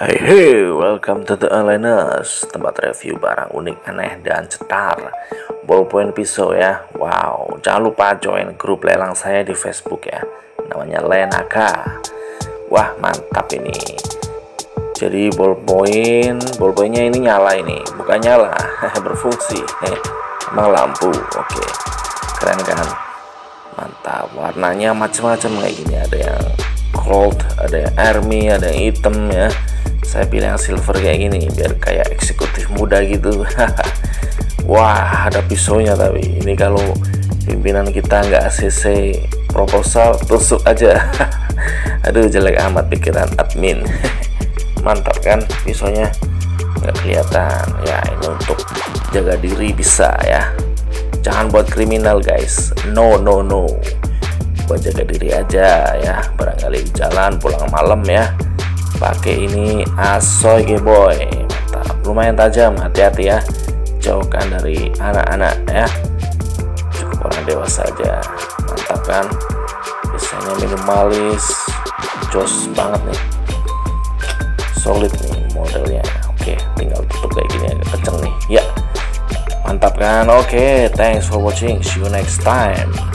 Hey, welcome to The Onliners, tempat review barang unik, aneh, dan cetar. Ballpoint pisau ya, wow. Jangan lupa join grup lelang saya di Facebook ya, namanya Lenaka. Wah, mantap ini. Jadi ballpointnya ini nyala ini, bukan nyala, berfungsi. Emang lampu, oke. Keren kan? Mantap, warnanya macam-macam kayak gini. Ada yang gold, ada yang army, ada yang hitam ya. Saya pilih yang silver kayak gini biar kayak eksekutif muda gitu. Wah, ada pisaunya, tapi ini kalau pimpinan kita nggak cc proposal, tusuk aja. Aduh, jelek amat pikiran admin. Mantap kan pisaunya, nggak kelihatan ya. Ini untuk jaga diri bisa ya, jangan buat kriminal guys, no. Buat jaga diri aja ya, barangkali jalan pulang malam ya. Pakai ini asoy boy, mantap, lumayan tajam, hati-hati ya, jauhkan dari anak-anak ya, cukup orang dewasa aja. Mantap kan, desainnya minimalis, jos banget nih, solid nih modelnya. Oke, tinggal tutup kayak gini, agak kenceng nih ya. Mantap kan. Oke, thanks for watching, see you next time.